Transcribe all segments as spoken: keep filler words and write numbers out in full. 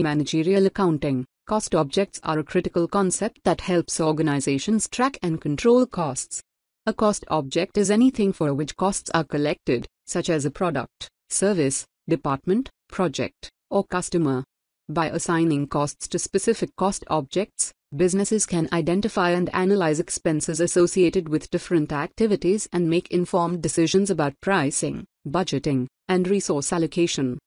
In managerial accounting, cost objects are a critical concept that helps organizations track and control costs. A cost object is anything for which costs are collected, such as a product, service, department, project, or customer. By assigning costs to specific cost objects, businesses can identify and analyze expenses associated with different activities and make informed decisions about pricing, budgeting, and resource allocation.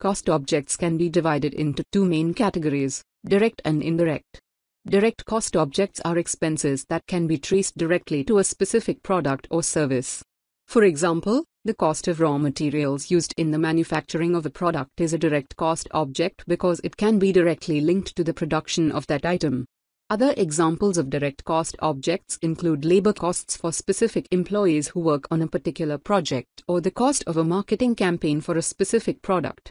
Cost objects can be divided into two main categories: direct and indirect. Direct cost objects are expenses that can be traced directly to a specific product or service. For example, the cost of raw materials used in the manufacturing of a product is a direct cost object because it can be directly linked to the production of that item. Other examples of direct cost objects include labor costs for specific employees who work on a particular project or the cost of a marketing campaign for a specific product.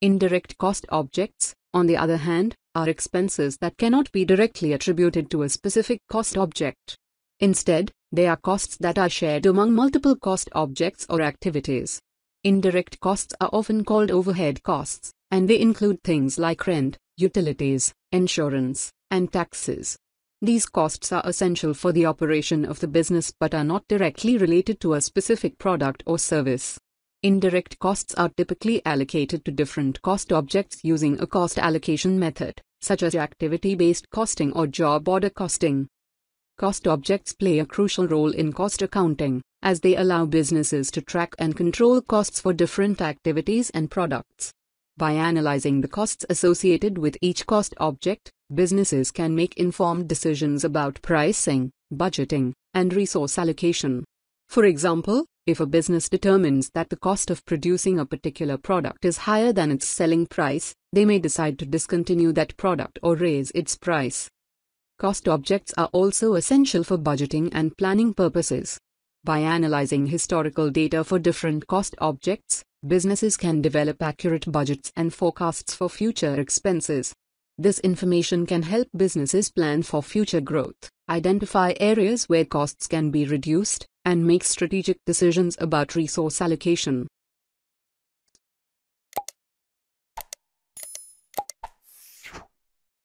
Indirect cost objects, on the other hand, are expenses that cannot be directly attributed to a specific cost object. Instead, they are costs that are shared among multiple cost objects or activities. Indirect costs are often called overhead costs, and they include things like rent, utilities, insurance, and taxes. These costs are essential for the operation of the business but are not directly related to a specific product or service. Indirect costs are typically allocated to different cost objects using a cost allocation method, such as activity-based costing or job order costing. Cost objects play a crucial role in cost accounting, as they allow businesses to track and control costs for different activities and products. By analyzing the costs associated with each cost object, businesses can make informed decisions about pricing, budgeting, and resource allocation. For example, if a business determines that the cost of producing a particular product is higher than its selling price, they may decide to discontinue that product or raise its price. Cost objects are also essential for budgeting and planning purposes. By analyzing historical data for different cost objects, businesses can develop accurate budgets and forecasts for future expenses. This information can help businesses plan for future growth, identify areas where costs can be reduced, and make strategic decisions about resource allocation.